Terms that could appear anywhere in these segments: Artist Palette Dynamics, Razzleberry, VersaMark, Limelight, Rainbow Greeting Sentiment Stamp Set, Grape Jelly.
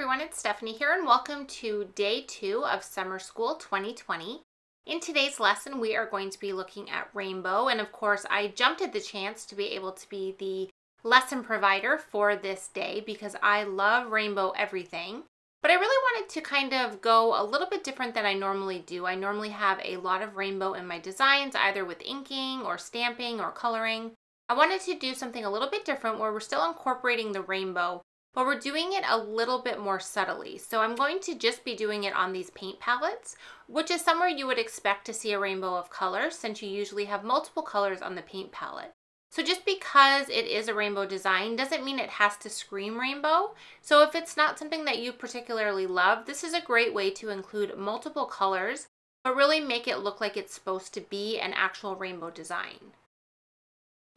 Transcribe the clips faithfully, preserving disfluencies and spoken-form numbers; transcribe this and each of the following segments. everyone, it's Stephanie here and welcome to day two of Summer School twenty twenty. In today's lesson, we are going to be looking at Rainbow, and of course I jumped at the chance to be able to be the lesson provider for this day because I love Rainbow everything. But I really wanted to kind of go a little bit different than I normally do. I normally have a lot of rainbow in my designs, either with inking or stamping or coloring. I wanted to do something a little bit different where we're still incorporating the rainbow, but we're doing it a little bit more subtly. So I'm going to just be doing it on these paint palettes, which is somewhere you would expect to see a rainbow of colors since you usually have multiple colors on the paint palette. So just because it is a rainbow design doesn't mean it has to scream rainbow. So if it's not something that you particularly love, this is a great way to include multiple colors, but really make it look like it's supposed to be an actual rainbow design.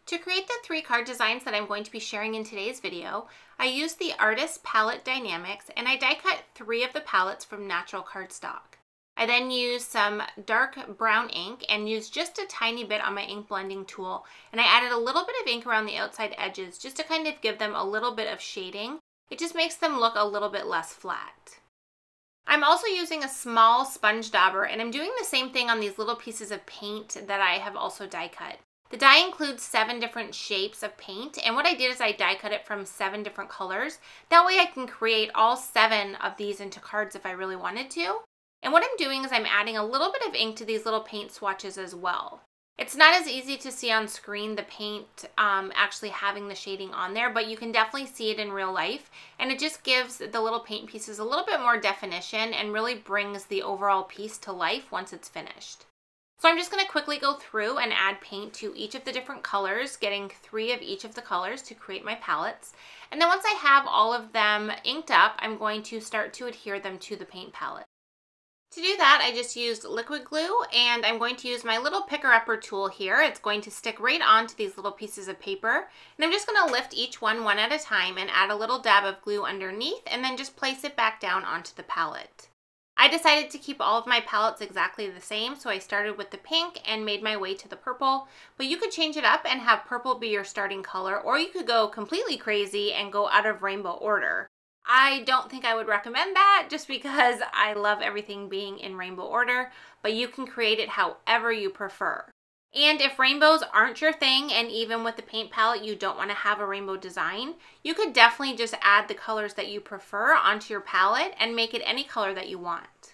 To create the three card designs that I'm going to be sharing in today's video, I used the Artist Palette Dynamics and I die cut three of the palettes from Natural Card Stock. I then used some dark brown ink and used just a tiny bit on my ink blending tool, and I added a little bit of ink around the outside edges just to kind of give them a little bit of shading. It just makes them look a little bit less flat. I'm also using a small sponge dauber and I'm doing the same thing on these little pieces of paint that I have also die cut. The die includes seven different shapes of paint, and what I did is I die cut it from seven different colors. That way I can create all seven of these into cards if I really wanted to. And what I'm doing is I'm adding a little bit of ink to these little paint swatches as well. It's not as easy to see on screen, the paint um, actually having the shading on there, but you can definitely see it in real life, and it just gives the little paint pieces a little bit more definition and really brings the overall piece to life once it's finished. So I'm just going to quickly go through and add paint to each of the different colors, getting three of each of the colors to create my palettes. And then once I have all of them inked up, I'm going to start to adhere them to the paint palette. To do that, I just used liquid glue, and I'm going to use my little picker-upper tool here. It's going to stick right onto these little pieces of paper, and I'm just going to lift each one one at a time and add a little dab of glue underneath, and then just place it back down onto the palette. I decided to keep all of my palettes exactly the same, so I started with the pink and made my way to the purple, but you could change it up and have purple be your starting color, or you could go completely crazy and go out of rainbow order. I don't think I would recommend that just because I love everything being in rainbow order, but you can create it however you prefer. And if rainbows aren't your thing, and even with the paint palette you don't want to have a rainbow design, you could definitely just add the colors that you prefer onto your palette and make it any color that you want.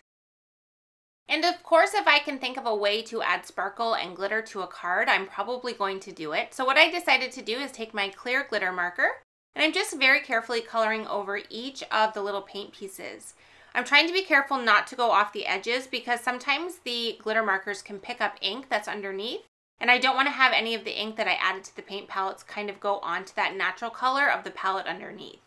And of course, if I can think of a way to add sparkle and glitter to a card, I'm probably going to do it. So what I decided to do is take my clear glitter marker, and I'm just very carefully coloring over each of the little paint pieces. I'm trying to be careful not to go off the edges because sometimes the glitter markers can pick up ink that's underneath, and I don't want to have any of the ink that I added to the paint palettes kind of go onto that natural color of the palette underneath.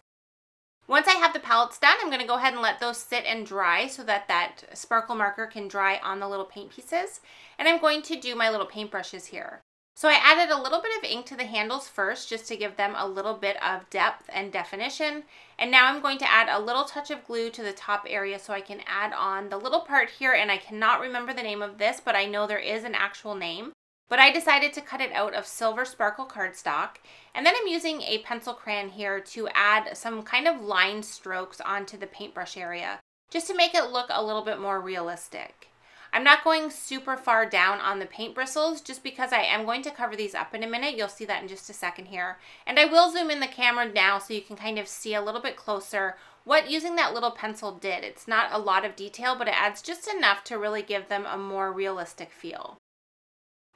Once I have the palettes done, I'm going to go ahead and let those sit and dry so that that sparkle marker can dry on the little paint pieces, and I'm going to do my little paintbrushes here. So I added a little bit of ink to the handles first just to give them a little bit of depth and definition, and now I'm going to add a little touch of glue to the top area so I can add on the little part here, and I cannot remember the name of this, but I know there is an actual name. But I decided to cut it out of Silver Sparkle Card Stock, and then I'm using a pencil crayon here to add some kind of line strokes onto the paintbrush area just to make it look a little bit more realistic. I'm not going super far down on the paint bristles just because I am going to cover these up in a minute. You'll see that in just a second here. And I will zoom in the camera now so you can kind of see a little bit closer what using that little pencil did. It's not a lot of detail, but it adds just enough to really give them a more realistic feel.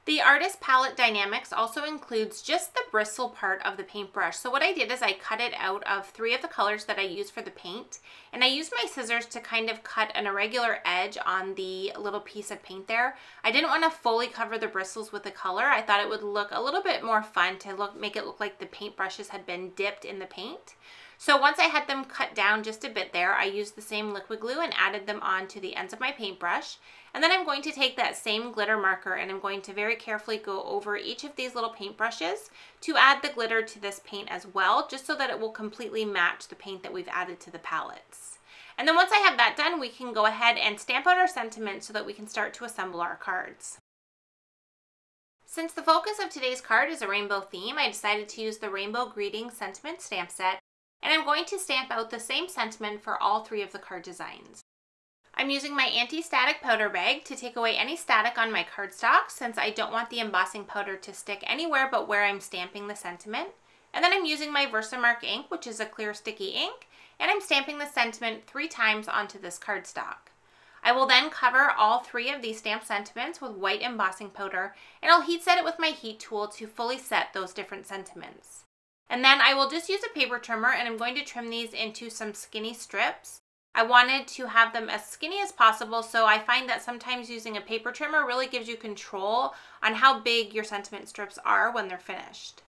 The Artist Palette Dynamics also includes just the bristle part of the paintbrush. So what I did is I cut it out of three of the colors that I use for the paint, and I used my scissors to kind of cut an irregular edge on the little piece of paint there. I didn't want to fully cover the bristles with the color. I thought it would look a little bit more fun to look, make it look like the paintbrushes had been dipped in the paint. So once I had them cut down just a bit there, I used the same liquid glue and added them onto the ends of my paintbrush. And then I'm going to take that same glitter marker and I'm going to very carefully go over each of these little paintbrushes to add the glitter to this paint as well, just so that it will completely match the paint that we've added to the palettes. And then once I have that done, we can go ahead and stamp out our sentiment so that we can start to assemble our cards. Since the focus of today's card is a rainbow theme, I decided to use the Rainbow Greeting Sentiment Stamp Set. and I'm going to stamp out the same sentiment for all three of the card designs. I'm using my anti-static powder bag to take away any static on my cardstock, since I don't want the embossing powder to stick anywhere but where I'm stamping the sentiment. And then I'm using my VersaMark ink, which is a clear sticky ink, and I'm stamping the sentiment three times onto this cardstock. I will then cover all three of these stamped sentiments with white embossing powder, and I'll heat set it with my heat tool to fully set those different sentiments. And then I will just use a paper trimmer, and I'm going to trim these into some skinny strips. I wanted to have them as skinny as possible, so I find that sometimes using a paper trimmer really gives you control on how big your sentiment strips are when they're finished.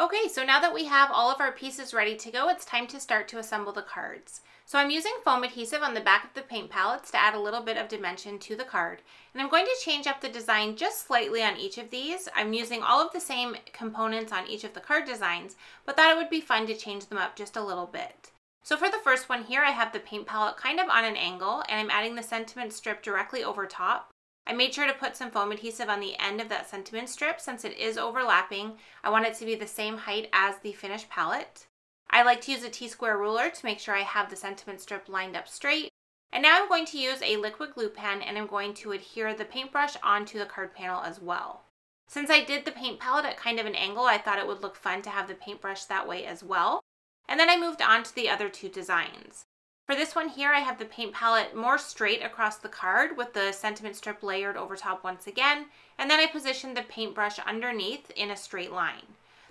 Okay, so now that we have all of our pieces ready to go, it's time to start to assemble the cards. So I'm using foam adhesive on the back of the paint palettes to add a little bit of dimension to the card. And I'm going to change up the design just slightly on each of these. I'm using all of the same components on each of the card designs, but thought it would be fun to change them up just a little bit. So for the first one here, I have the paint palette kind of on an angle, and I'm adding the sentiment strip directly over top. I made sure to put some foam adhesive on the end of that sentiment strip since it is overlapping. I want it to be the same height as the finished palette. I like to use a T-square ruler to make sure I have the sentiment strip lined up straight. And now I'm going to use a liquid glue pen, and I'm going to adhere the paintbrush onto the card panel as well. Since I did the paint palette at kind of an angle, I thought it would look fun to have the paintbrush that way as well. And then I moved on to the other two designs. For this one here, I have the paint palette more straight across the card with the sentiment strip layered over top once again, and then I positioned the paintbrush underneath in a straight line.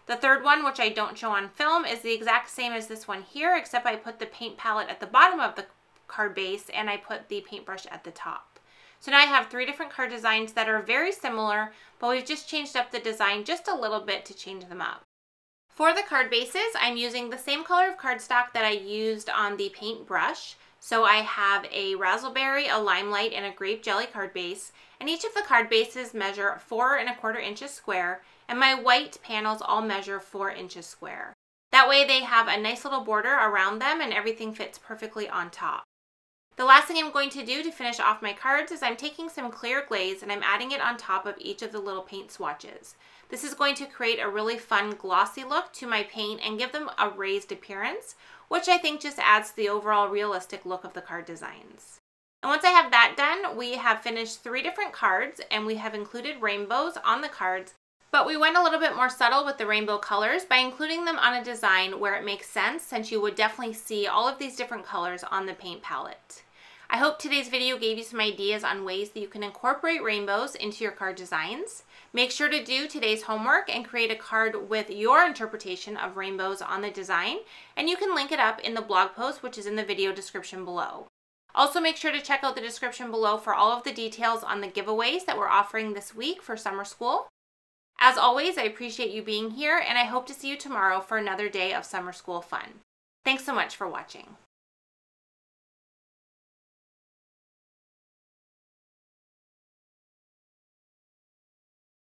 The third one, which I don't show on film, is the exact same as this one here, except I put the paint palette at the bottom of the card base and I put the paintbrush at the top. So now I have three different card designs that are very similar, but we've just changed up the design just a little bit to change them up. For the card bases, I'm using the same color of cardstock that I used on the paint brush. So I have a Razzleberry, a Limelight, and a Grape Jelly card base, and each of the card bases measure four and a quarter inches square, and my white panels all measure four inches square. That way they have a nice little border around them and everything fits perfectly on top. The last thing I'm going to do to finish off my cards is I'm taking some clear glaze and I'm adding it on top of each of the little paint swatches. This is going to create a really fun glossy look to my paint and give them a raised appearance, which I think just adds to the overall realistic look of the card designs. And once I have that done, we have finished three different cards and we have included rainbows on the cards, but we went a little bit more subtle with the rainbow colors by including them on a design where it makes sense, since you would definitely see all of these different colors on the paint palette. I hope today's video gave you some ideas on ways that you can incorporate rainbows into your card designs. Make sure to do today's homework and create a card with your interpretation of rainbows on the design, and you can link it up in the blog post, which is in the video description below. Also, make sure to check out the description below for all of the details on the giveaways that we're offering this week for summer school. As always, I appreciate you being here, and I hope to see you tomorrow for another day of summer school fun. Thanks so much for watching.